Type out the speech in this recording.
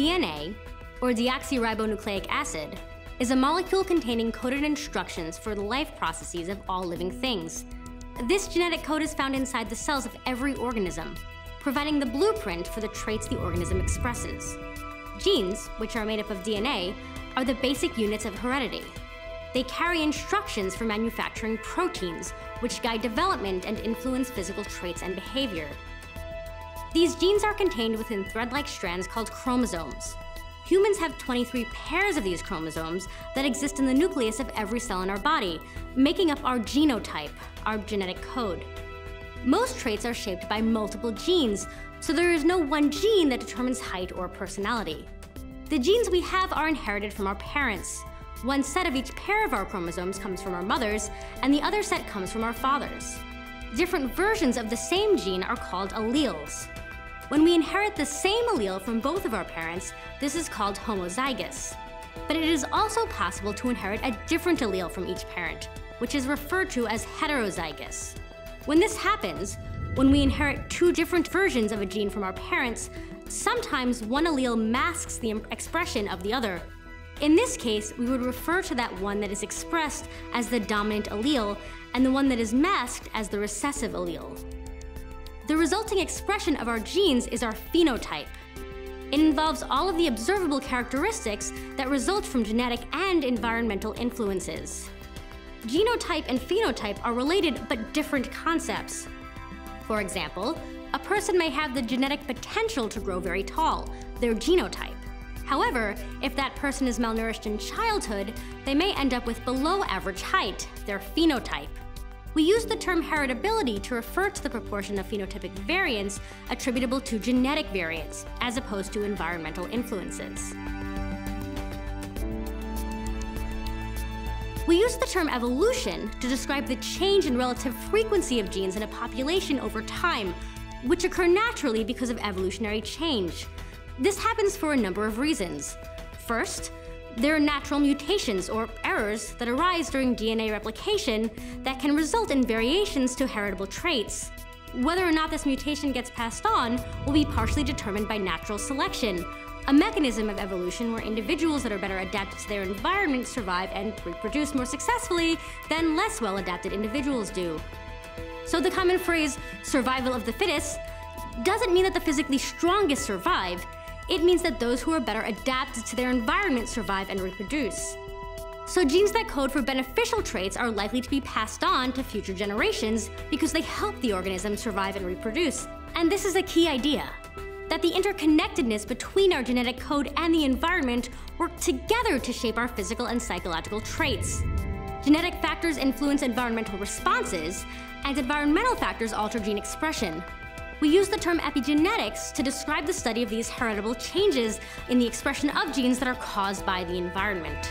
DNA, or deoxyribonucleic acid, is a molecule containing coded instructions for the life processes of all living things. This genetic code is found inside the cells of every organism, providing the blueprint for the traits the organism expresses. Genes, which are made up of DNA, are the basic units of heredity. They carry instructions for manufacturing proteins, which guide development and influence physical traits and behavior. These genes are contained within thread-like strands called chromosomes. Humans have 23 pairs of these chromosomes that exist in the nucleus of every cell in our body, making up our genotype, our genetic code. Most traits are shaped by multiple genes, so there is no one gene that determines height or personality. The genes we have are inherited from our parents. One set of each pair of our chromosomes comes from our mothers, and the other set comes from our fathers. Different versions of the same gene are called alleles. When we inherit the same allele from both of our parents, this is called homozygous. But it is also possible to inherit a different allele from each parent, which is referred to as heterozygous. When this happens, when we inherit two different versions of a gene from our parents, sometimes one allele masks the expression of the other. In this case, we would refer to that one that is expressed as the dominant allele and the one that is masked as the recessive allele. The resulting expression of our genes is our phenotype. It involves all of the observable characteristics that result from genetic and environmental influences. Genotype and phenotype are related but different concepts. For example, a person may have the genetic potential to grow very tall, their genotype. However, if that person is malnourished in childhood, they may end up with below average height, their phenotype. We use the term heritability to refer to the proportion of phenotypic variance attributable to genetic variance, as opposed to environmental influences. We use the term evolution to describe the change in relative frequency of genes in a population over time, which occur naturally because of evolutionary change. This happens for a number of reasons. First, there are natural mutations or errors that arise during DNA replication that can result in variations to heritable traits. Whether or not this mutation gets passed on will be partially determined by natural selection, a mechanism of evolution where individuals that are better adapted to their environment survive and reproduce more successfully than less well-adapted individuals do. So the common phrase, survival of the fittest, doesn't mean that the physically strongest survive. It means that those who are better adapted to their environment survive and reproduce. So genes that code for beneficial traits are likely to be passed on to future generations because they help the organism survive and reproduce. And this is a key idea, that the interconnectedness between our genetic code and the environment work together to shape our physical and psychological traits. Genetic factors influence environmental responses, and environmental factors alter gene expression. We use the term epigenetics to describe the study of these heritable changes in the expression of genes that are caused by the environment.